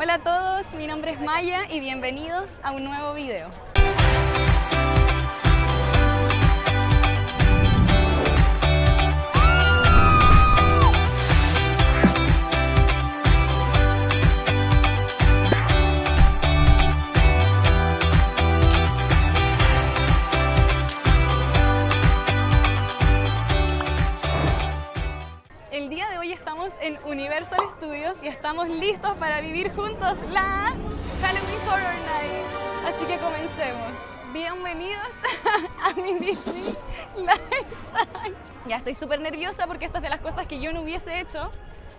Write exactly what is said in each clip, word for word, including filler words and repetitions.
Hola a todos, mi nombre es Maya y bienvenidos a un nuevo video. En Universal Studios y estamos listos para vivir juntos las Halloween Horror Nights. Así que comencemos. Bienvenidos a mi Disney Lifestyle. Ya estoy súper nerviosa porque esta es de las cosas que yo no hubiese hecho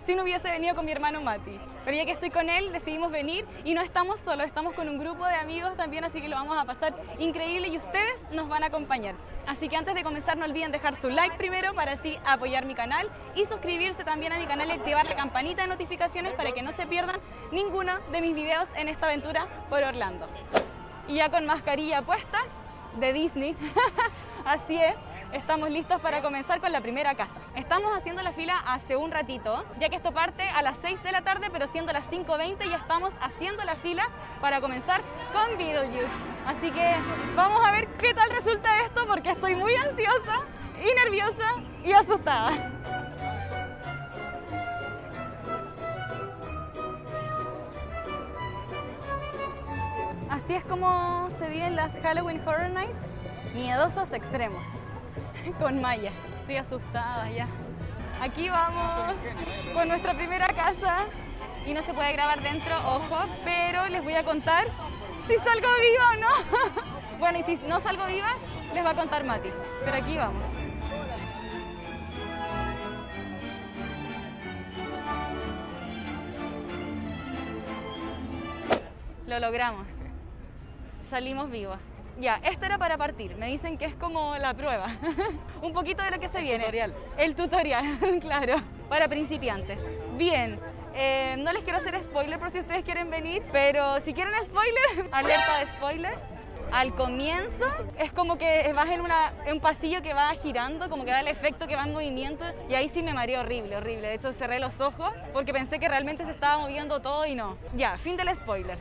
si no hubiese venido con mi hermano Mati. Pero ya que estoy con él, decidimos venir y no estamos solos, estamos con un grupo de amigos también, así que lo vamos a pasar increíble y ustedes nos van a acompañar. Así que antes de comenzar no olviden dejar su like primero para así apoyar mi canal y suscribirse también a mi canal y activar la campanita de notificaciones para que no se pierdan ninguno de mis videos en esta aventura por Orlando. Y ya con mascarilla puesta de Disney, así es. Estamos listos para comenzar con la primera casa. Estamos haciendo la fila hace un ratito, ya que esto parte a las seis de la tarde, pero siendo las cinco veinte ya estamos haciendo la fila para comenzar con Beetlejuice. Así que vamos a ver qué tal resulta esto, porque estoy muy ansiosa y nerviosa y asustada. Así es como se viven las Halloween Horror Nights, miedosos extremos. Con Maya, estoy asustada ya. Aquí vamos con nuestra primera casa y no se puede grabar dentro, ojo, pero les voy a contar si salgo viva o no. Bueno, y si no salgo viva, les va a contar Mati, pero aquí vamos. Lo logramos, salimos vivos. Ya, esta era para partir, me dicen que es como la prueba. Un poquito de lo que se viene. Tutorial. El tutorial, claro, para principiantes. Bien, eh, no les quiero hacer spoiler por si ustedes quieren venir, pero si quieren spoiler, alerta de spoiler. Al comienzo es como que vas en, una, en un pasillo que va girando, como que da el efecto que va en movimiento, y ahí sí me mareé horrible, horrible. De hecho cerré los ojos porque pensé que realmente se estaba moviendo todo y no. Ya, fin del spoiler.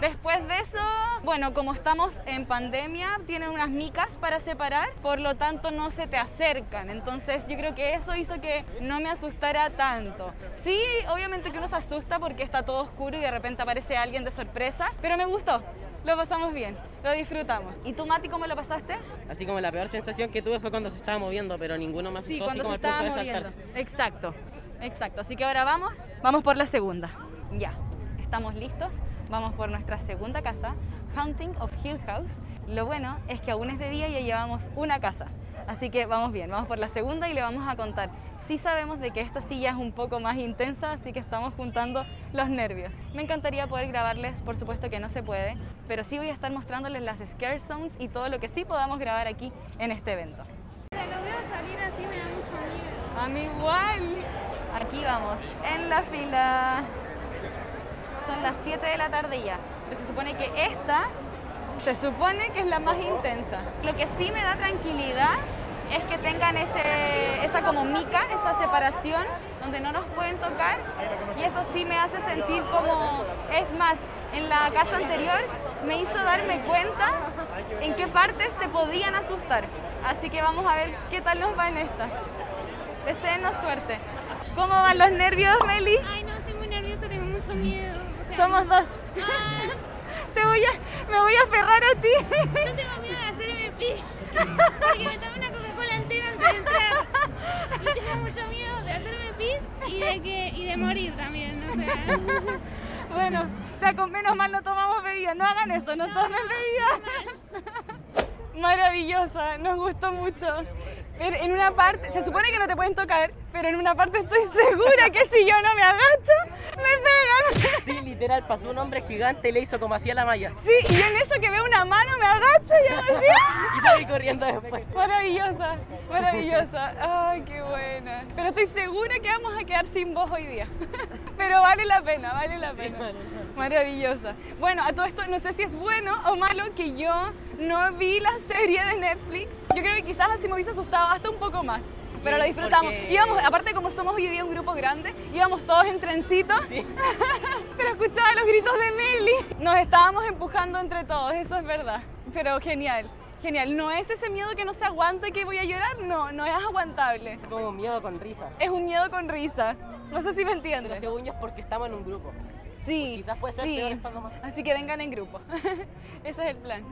Después de eso, bueno, como estamos en pandemia, tienen unas micas para separar, por lo tanto no se te acercan. Entonces yo creo que eso hizo que no me asustara tanto. Sí, obviamente que uno se asusta porque está todo oscuro y de repente aparece alguien de sorpresa, pero me gustó, lo pasamos bien, lo disfrutamos. ¿Y tú, Mati, cómo lo pasaste? Así como la peor sensación que tuve fue cuando se estaba moviendo, pero ninguno me asustó. Sí, cuando se estaba moviendo. Exacto, exacto. Así que ahora vamos, vamos por la segunda. Ya, estamos listos. Vamos por nuestra segunda casa, Hunting of Hill House. Lo bueno es que aún es de día y ya llevamos una casa. Así que vamos bien, vamos por la segunda y le vamos a contar. Sí sabemos de que esta silla es un poco más intensa, así que estamos juntando los nervios. Me encantaría poder grabarles, por supuesto que no se puede, pero sí voy a estar mostrándoles las scare zones y todo lo que sí podamos grabar aquí en este evento. Se lo veo salir así, me da mucho miedo. A mí igual. Aquí vamos, en la fila. Son las siete de la tarde ya, pero se supone que esta, se supone que es la más intensa. Lo que sí me da tranquilidad es que tengan ese, esa como mica, esa separación, donde no nos pueden tocar, y eso sí me hace sentir como, es más, en la casa anterior me hizo darme cuenta en qué partes te podían asustar. Así que vamos a ver qué tal nos va en esta. Deséennos suerte. ¿Cómo van los nervios, Meli? Ay, no, estoy muy nerviosa, tengo mucho miedo. Somos dos. Ay. Te voy a, me voy a aferrar a ti. Yo tengo miedo de hacerme pis. Porque me tomé una Coca-Cola entera antes de entrar. Y tengo mucho miedo de hacerme pis y de, que, y de morir también, no sé. Bueno, ya con menos mal no tomamos bebida. No hagan eso, no, no tomen no, bebida. Maravillosa, nos gustó mucho. Pero en una parte, se supone que no te pueden tocar, pero en una parte estoy segura que si yo no me agacho, me pegan. Sí, literal, pasó un hombre gigante y le hizo como hacía la Maya. Sí, y yo en eso que veo una mano me agacho y ya me decía. Y salí corriendo después. Maravillosa, maravillosa. Ay, qué buena. Pero estoy segura que vamos a quedar sin voz hoy día. Pero vale la pena, vale la pena. Sí, vale, vale. Maravillosa. Bueno, a todo esto no sé si es bueno o malo que yo no vi la serie de Netflix. Yo creo que quizás así me hubiese asustado hasta un poco más. Pero lo disfrutamos. Porque... íbamos, aparte como somos hoy día un grupo grande, íbamos todos en trencito. Sí. Pero escuchaba los gritos de Meli. Nos estábamos empujando entre todos, eso es verdad. Pero genial, genial. No es ese miedo que no se aguanta, que voy a llorar, no, no es aguantable. Es como un miedo con risa. Es un miedo con risa. No sé si me entiendes. Pero según yo es porque estamos en un grupo. Sí, pues quizás puede ser sí. Peor estando más. Así que vengan en grupo. Ese es el plan.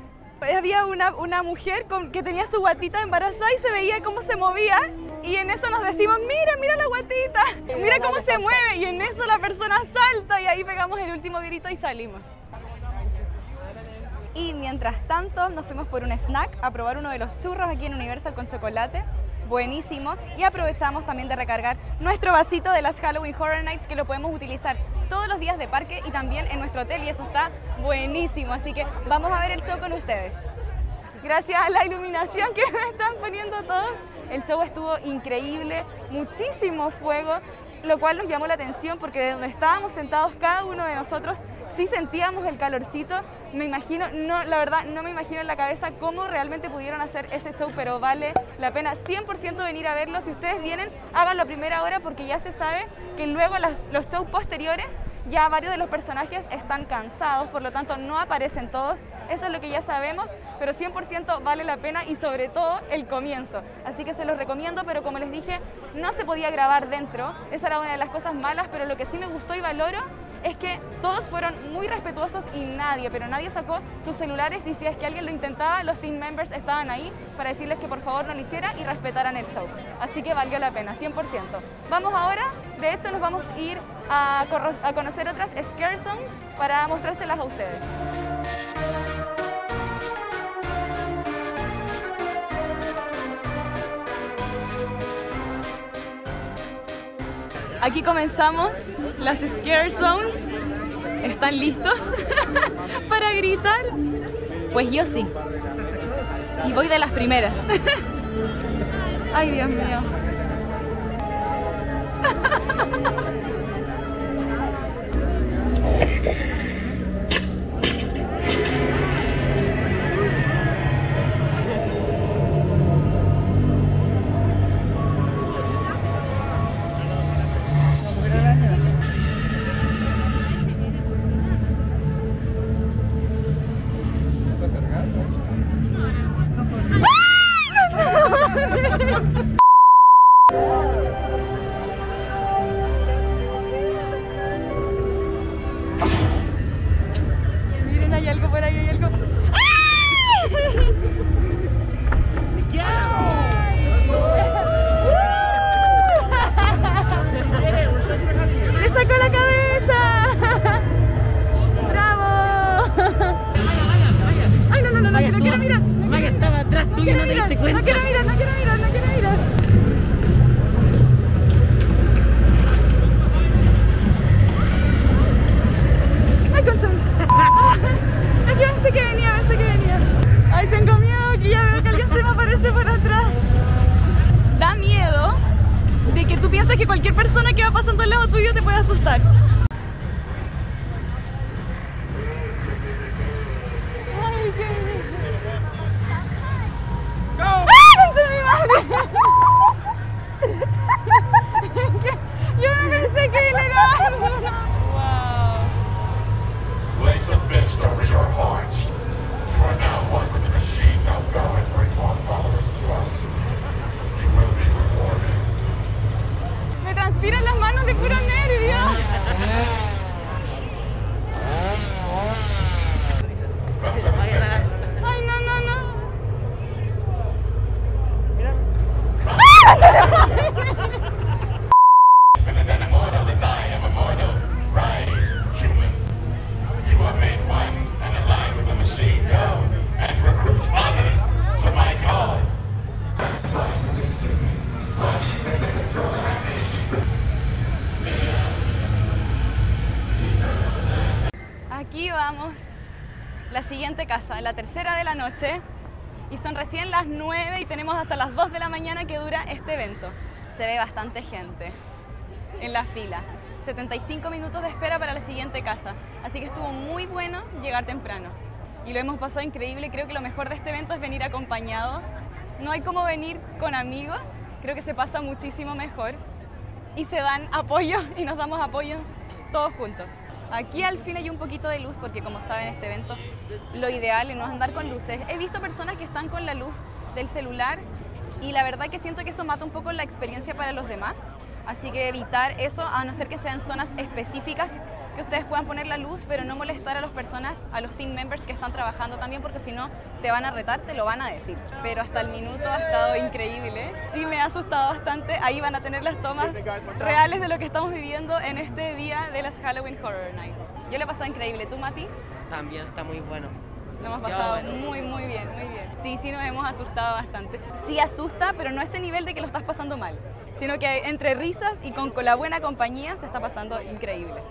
Había una, una mujer con, que tenía su guatita embarazada y se veía cómo se movía. Y en eso nos decimos, mira, mira la guatita, mira cómo se mueve. Y en eso la persona salta y ahí pegamos el último grito y salimos. Y mientras tanto nos fuimos por un snack a probar uno de los churros aquí en Universal con chocolate. Buenísimo. Y aprovechamos también de recargar nuestro vasito de las Halloween Horror Nights, que lo podemos utilizar todos los días de parque y también en nuestro hotel, y eso está buenísimo. Así que vamos a ver el show con ustedes. Gracias a la iluminación que me están poniendo todos, el show estuvo increíble, muchísimo fuego, lo cual nos llamó la atención porque de donde estábamos sentados cada uno de nosotros sí sentíamos el calorcito. Me imagino, no, la verdad no me imagino en la cabeza cómo realmente pudieron hacer ese show, pero vale la pena cien por ciento venir a verlo. Si ustedes vienen, háganlo a primera hora porque ya se sabe que luego las, los shows posteriores ya varios de los personajes están cansados, por lo tanto no aparecen todos, eso es lo que ya sabemos, pero cien por ciento vale la pena y sobre todo el comienzo, así que se los recomiendo. Pero como les dije, no se podía grabar dentro, esa era una de las cosas malas, pero lo que sí me gustó y valoro es que todos fueron muy respetuosos y nadie, pero nadie sacó sus celulares, y si es que alguien lo intentaba, los team members estaban ahí para decirles que por favor no lo hiciera y respetaran el show. Así que valió la pena, cien por ciento. Vamos ahora, de hecho nos vamos a ir a, a conocer otras scare zones para mostrárselas a ustedes. Aquí comenzamos las scare zones. ¿Están listos para gritar? Pues yo sí. Y voy de las primeras. Ay, Dios mío. Casa, la tercera de la noche, y son recién las nueve y tenemos hasta las dos de la mañana que dura este evento. Se ve bastante gente en la fila, setenta y cinco minutos de espera para la siguiente casa, así que estuvo muy bueno llegar temprano y lo hemos pasado increíble. Creo que lo mejor de este evento es venir acompañado, no hay como venir con amigos, creo que se pasa muchísimo mejor y se dan apoyo y nos damos apoyo todos juntos. Aquí al fin hay un poquito de luz porque, como saben, este evento lo ideal no es andar con luces. He visto personas que están con la luz del celular y la verdad que siento que eso mata un poco la experiencia para los demás. Así que evitar eso, a no ser que sean zonas específicas que ustedes puedan poner la luz, pero no molestar a las personas, a los team members que están trabajando también, porque si no te van a retar, te lo van a decir. Pero hasta el minuto ha estado increíble, ¿eh? Sí, me ha asustado bastante. Ahí van a tener las tomas reales de lo que estamos viviendo en este día de las Halloween Horror Nights. Yo le he pasado increíble. ¿Tú, Mati? También, está muy bueno. Lo hemos pasado muy, muy bien, muy bien. Sí, sí nos hemos asustado bastante. Sí asusta, pero no a ese nivel de que lo estás pasando mal, sino que entre risas y con, con la buena compañía se está pasando increíble.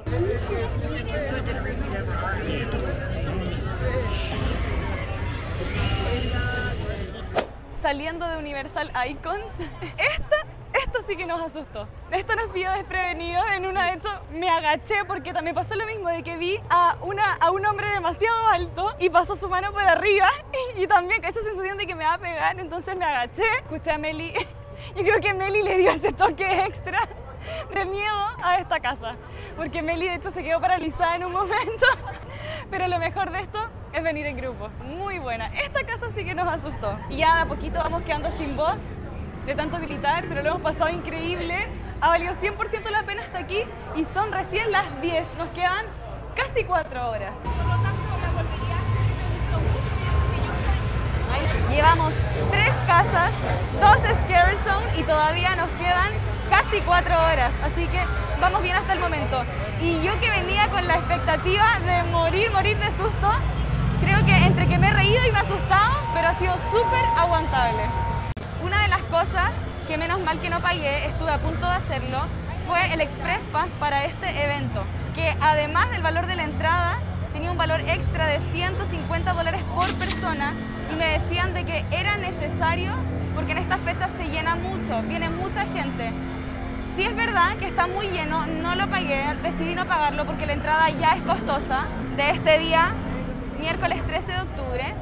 Saliendo de Universal Icons, esta, esta sí que nos asustó. Esta nos pilló desprevenidos. En una de esas me agaché porque también pasó lo mismo, de que vi a, una, a un hombre demasiado alto y pasó su mano por arriba y, y también esa sensación de que me va a pegar, entonces me agaché. Escuché a Meli. Yo creo que Meli le dio ese toque extra de miedo a esta casa, porque Meli de hecho se quedó paralizada en un momento, pero lo mejor de esto es venir en grupo. Muy buena, esta casa sí que nos asustó. Y ya de a poquito vamos quedando sin voz de tanto militar, pero lo hemos pasado increíble, ha valido cien por ciento la pena hasta aquí y son recién las diez, nos quedan casi cuatro horas. Por lo tanto, la volvería a hacer, me gustó mucho y eso que yo soy. Llevamos tres casas, dos scare zone y todavía nos quedan casi cuatro horas, así que vamos bien hasta el momento. Y yo que venía con la expectativa de morir, morir de susto, creo que entre que me he reído y me he asustado, pero ha sido súper aguantable. Una de las cosas que menos mal que no pagué, estuve a punto de hacerlo, fue el Express Pass para este evento, que además del valor de la entrada, tenía un valor extra de ciento cincuenta dólares por persona y me decían de que era necesario porque en estas fechas se llena mucho, viene mucha gente. Sí es verdad que está muy lleno, no lo pagué, decidí no pagarlo porque la entrada ya es costosa de este día, miércoles trece de octubre,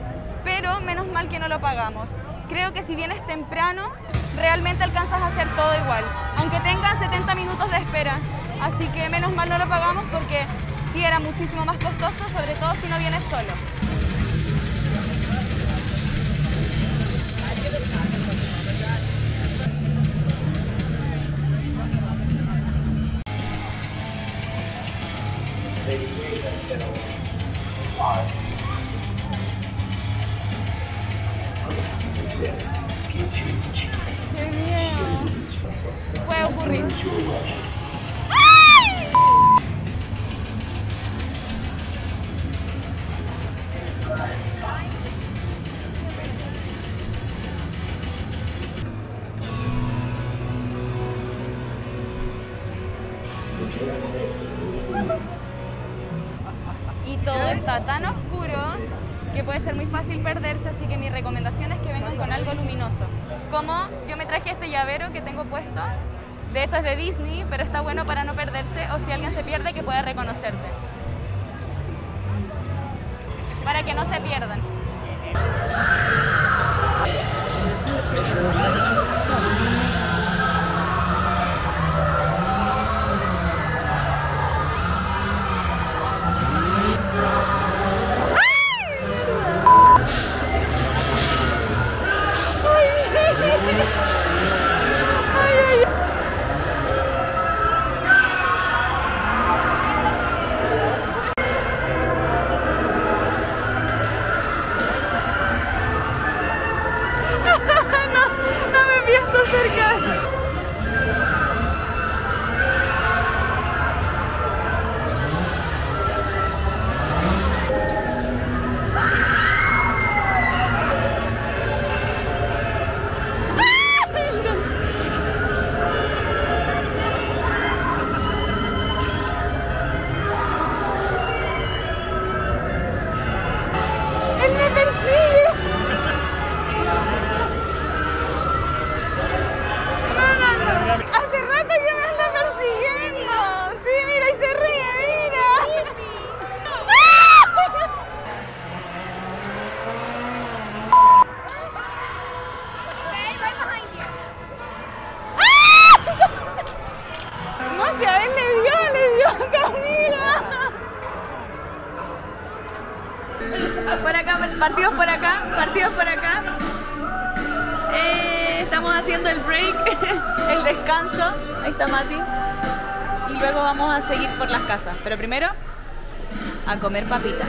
pero menos mal que no lo pagamos. Creo que si vienes temprano, realmente alcanzas a hacer todo igual, aunque tengan setenta minutos de espera, así que menos mal no lo pagamos porque sí era muchísimo más costoso, sobre todo si no vienes solo. ¡Qué miedo! Puede ocurrir. Y todo está tan oscuro que puede ser muy fácil perderse, así que mi recomendación es que vengan con algo luminoso. Como yo me traje este llavero que tengo puesto, de hecho es de Disney, pero está bueno para no perderse o si alguien se pierde que pueda reconocerte. Para que no se pierdan. No, Por acá, partidos por acá, partidos por acá. Eh, estamos haciendo el break, el descanso. Ahí está Mati. Y luego vamos a seguir por las casas. Pero primero, a comer papitas.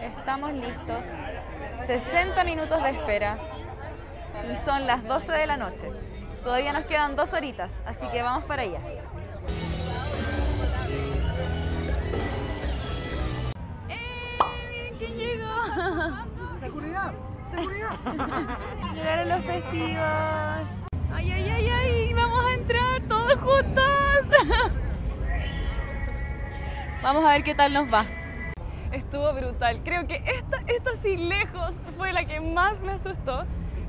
Estamos listos. sesenta minutos de espera. Y son las doce de la noche. Todavía nos quedan dos horitas, así que vamos para allá. ¡Eh! ¡Miren quién llegó! ¡Seguridad! ¡Seguridad! Llegaron los festivos. ¡Ay, ay, ay, ay! ¡Vamos a entrar todos juntos! Vamos a ver qué tal nos va. Estuvo brutal. Creo que esta, esta sí lejos fue la que más me asustó.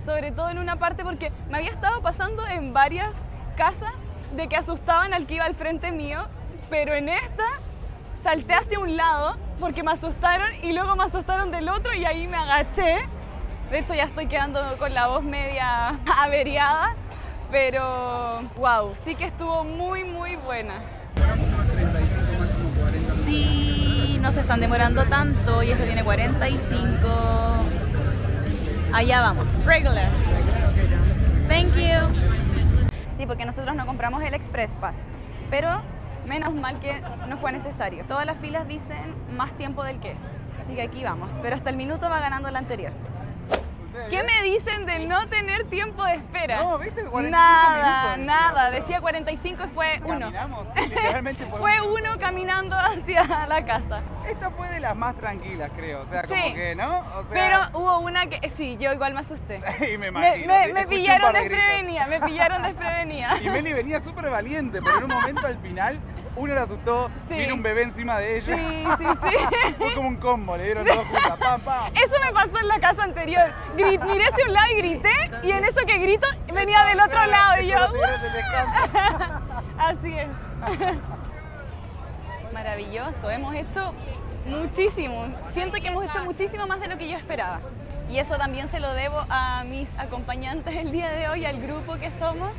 Sobre todo en una parte porque me había estado pasando en varias casas de que asustaban al que iba al frente mío, pero en esta salté hacia un lado porque me asustaron y luego me asustaron del otro y ahí me agaché. De hecho ya estoy quedando con la voz media averiada, pero wow, sí que estuvo muy muy buena. Sí, no se están demorando tanto y esto tiene cuarenta y cinco. Allá vamos. Regular. Thank you. Sí, porque nosotros no compramos el Express Pass, pero menos mal que no fue necesario. Todas las filas dicen más tiempo del que es. Así que aquí vamos, pero hasta el minuto va ganando el anterior. ¿Qué me dicen de no tener tiempo de espera? No, ¿viste? cuarenta y cinco nada, minutos, nada. Decía cuarenta y cinco y fue uno. Caminamos, sí, literalmente fue, fue uno, uno caminando hacia la casa. Esta fue de las más tranquilas, creo. O sea, sí, como que, ¿no? O sea, pero hubo una que, sí, yo igual me asusté. Y me imagino. Me, me, me pillaron desprevenida, me pillaron desprevenida. Y Meli venía súper valiente, pero en un momento al final, uno la asustó, sí, vino un bebé encima de ella. Sí, sí, sí. Fue como un combo, le dieron dos juntas, pam, pam. Eso me pasó en la casa anterior. Grit, miré hacia un lado y grité, y en eso que grito venía del otro lado y yo... Así es. Maravilloso, hemos hecho muchísimo. Siento que hemos hecho muchísimo más de lo que yo esperaba. Y eso también se lo debo a mis acompañantes el día de hoy, al grupo que somos,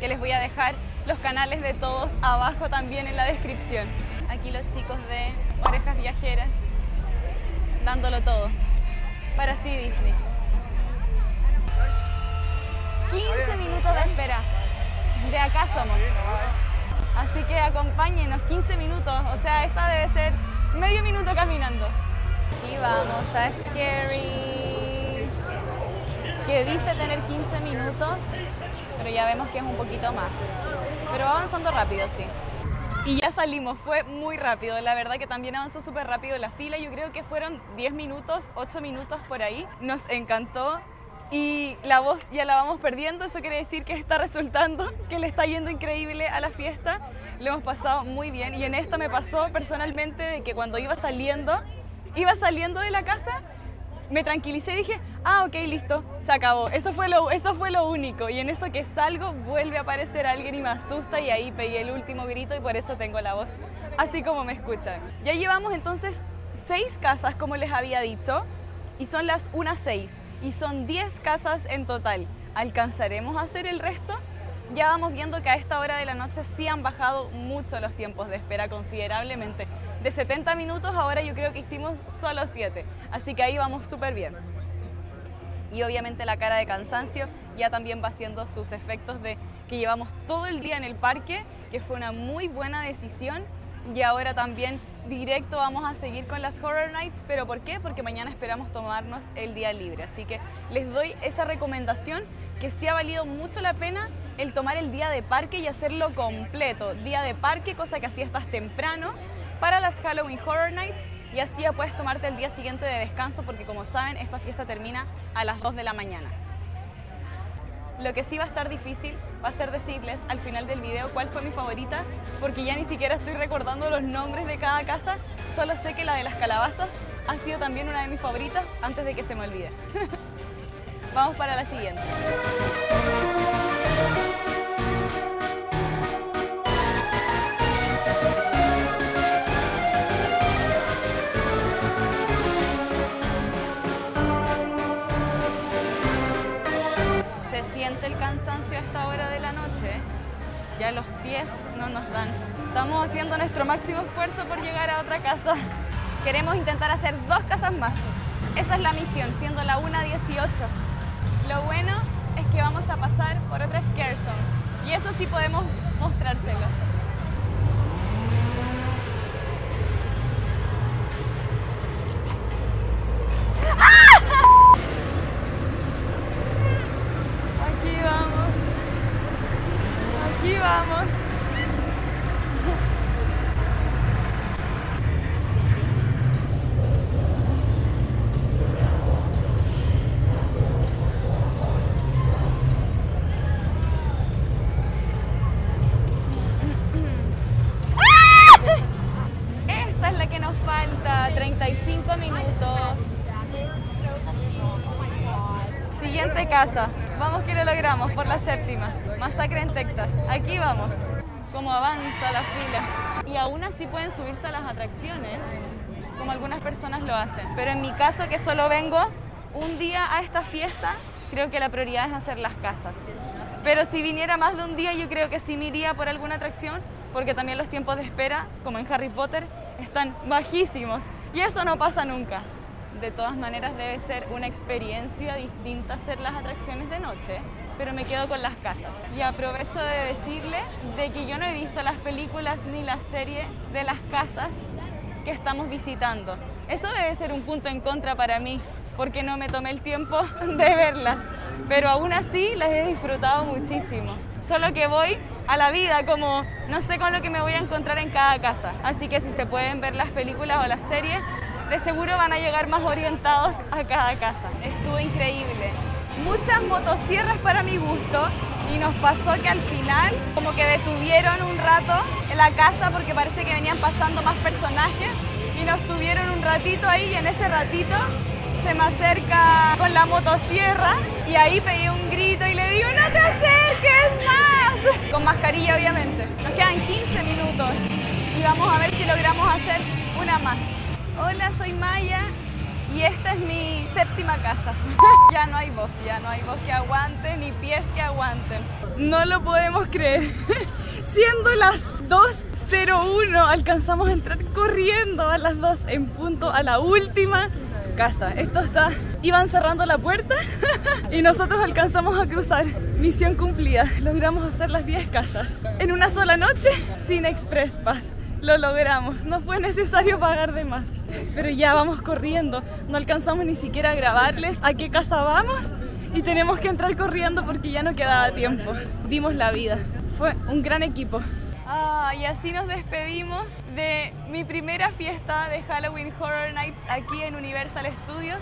que les voy a dejar los canales de todos abajo también en la descripción. Aquí los chicos de Orejas Viajeras dándolo todo para sí Disney. quince minutos de espera, de acá somos, así que acompáñenos. Quince minutos, o sea esta debe ser medio minuto caminando. Y vamos a Scary, que dice tener quince minutos, pero ya vemos que es un poquito más. Pero va avanzando rápido, sí. Y ya salimos, fue muy rápido. La verdad que también avanzó súper rápido la fila. Yo creo que fueron diez minutos, ocho minutos por ahí. Nos encantó. Y la voz ya la vamos perdiendo. Eso quiere decir que está resultando, que le está yendo increíble a la fiesta. Lo hemos pasado muy bien. Y en esta me pasó personalmente de que cuando iba saliendo, iba saliendo de la casa, me tranquilicé y dije, ah, ok, listo, se acabó. Eso fue, lo, eso fue lo único. Y en eso que salgo, vuelve a aparecer alguien y me asusta y ahí pegué el último grito y por eso tengo la voz así como me escuchan. Ya llevamos entonces seis casas, como les había dicho, y son las una a seis. Y son diez casas en total. ¿Alcanzaremos a hacer el resto? Ya vamos viendo que a esta hora de la noche sí han bajado mucho los tiempos de espera considerablemente. De setenta minutos, ahora yo creo que hicimos solo siete, así que ahí vamos súper bien. Y obviamente la cara de cansancio ya también va haciendo sus efectos de que llevamos todo el día en el parque, que fue una muy buena decisión. Y ahora también directo vamos a seguir con las Horror Nights, pero ¿por qué? Porque mañana esperamos tomarnos el día libre, así que les doy esa recomendación que sí ha valido mucho la pena el tomar el día de parque y hacerlo completo. Día de parque, cosa que así estás temprano para las Halloween Horror Nights y así ya puedes tomarte el día siguiente de descanso porque como saben esta fiesta termina a las dos de la mañana. Lo que sí va a estar difícil va a ser decirles al final del video cuál fue mi favorita porque ya ni siquiera estoy recordando los nombres de cada casa, solo sé que la de las calabazas ha sido también una de mis favoritas antes de que se me olvide. Vamos para la siguiente. siente el cansancio a esta hora de la noche, ya los pies no nos dan. Estamos haciendo nuestro máximo esfuerzo por llegar a otra casa. Queremos intentar hacer dos casas más. Esa es la misión, siendo la una dieciocho. Lo bueno es que vamos a pasar por otra scare zone, y eso sí podemos mostrárselos. Casa. Vamos que lo logramos por la séptima. Masacre en Texas. Aquí vamos. Como avanza la fila. Y aún así pueden subirse a las atracciones, como algunas personas lo hacen. Pero en mi caso, que solo vengo un día a esta fiesta, creo que la prioridad es hacer las casas. Pero si viniera más de un día, yo creo que sí me iría por alguna atracción, porque también los tiempos de espera, como en Harry Potter, están bajísimos. Y eso no pasa nunca. De todas maneras debe ser una experiencia distinta hacer las atracciones de noche, pero me quedo con las casas. Y aprovecho de decirles de que yo no he visto las películas ni la serie de las casas que estamos visitando. Eso debe ser un punto en contra para mí, porque no me tomé el tiempo de verlas, pero aún así las he disfrutado muchísimo. Solo que voy a la vida, como no sé con lo que me voy a encontrar en cada casa, así que si se pueden ver las películas o las series, de seguro van a llegar más orientados a cada casa. Estuvo increíble. Muchas motosierras para mi gusto, y nos pasó que al final como que detuvieron un rato en la casa porque parece que venían pasando más personajes, y nos tuvieron un ratito ahí, y en ese ratito se me acerca con la motosierra y ahí pegué un grito y le digo ¡no te acerques más! Con mascarilla obviamente. Nos quedan quince minutos y vamos a ver si logramos hacer una más. Hola, soy Maya y esta es mi séptima casa. Ya no hay voz, ya no hay voz que aguante ni pies que aguanten. No lo podemos creer. Siendo las dos cero uno alcanzamos a entrar corriendo a las dos en punto a la última casa. Esto está... Iban cerrando la puerta y nosotros alcanzamos a cruzar. Misión cumplida. Logramos hacer las diez casas en una sola noche sin Express Pass. Lo logramos, no fue necesario pagar de más. Pero ya vamos corriendo, no alcanzamos ni siquiera a grabarles a qué casa vamos y tenemos que entrar corriendo porque ya no quedaba tiempo. Dimos la vida, fue un gran equipo. Ah, y así nos despedimos de mi primera fiesta de Halloween Horror Nights aquí en Universal Studios.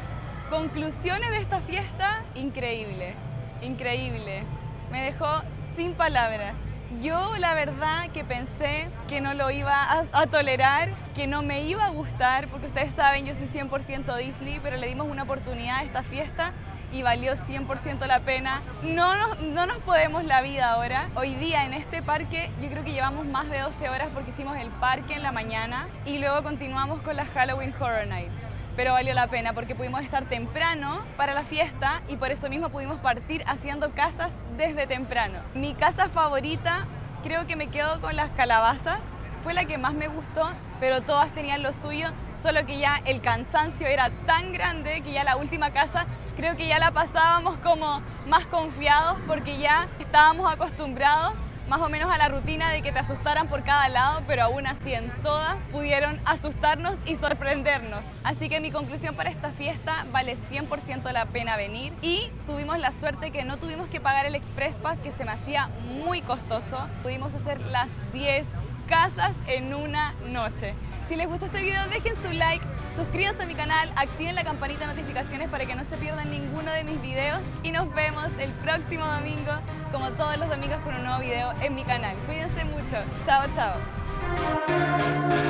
Conclusiones de esta fiesta, increíble, increíble. Me dejó sin palabras. Yo la verdad que pensé que no lo iba a, a tolerar, que no me iba a gustar, porque ustedes saben, yo soy cien por ciento Disney, pero le dimos una oportunidad a esta fiesta y valió cien por ciento la pena. No nos, no nos podemos la vida ahora. Hoy día en este parque yo creo que llevamos más de doce horas porque hicimos el parque en la mañana y luego continuamos con la Halloween Horror Nights. Pero valió la pena porque pudimos estar temprano para la fiesta y por eso mismo pudimos partir haciendo casas desde temprano. Mi casa favorita, creo que me quedo con las calabazas, fue la que más me gustó, pero todas tenían lo suyo, solo que ya el cansancio era tan grande que ya la última casa creo que ya la pasábamos como más confiados porque ya estábamos acostumbrados más o menos a la rutina de que te asustaran por cada lado, pero aún así en todas pudieron asustarnos y sorprendernos. Así que mi conclusión para esta fiesta, vale cien por ciento la pena venir, y tuvimos la suerte que no tuvimos que pagar el Express Pass, que se me hacía muy costoso. Pudimos hacer las diez casas en una noche. Si les gustó este video, dejen su like, suscríbanse a mi canal, activen la campanita de notificaciones para que no se pierdan ninguno de mis videos y nos vemos el próximo domingo, como todos los domingos, con un nuevo video en mi canal. Cuídense mucho. Chao, chao.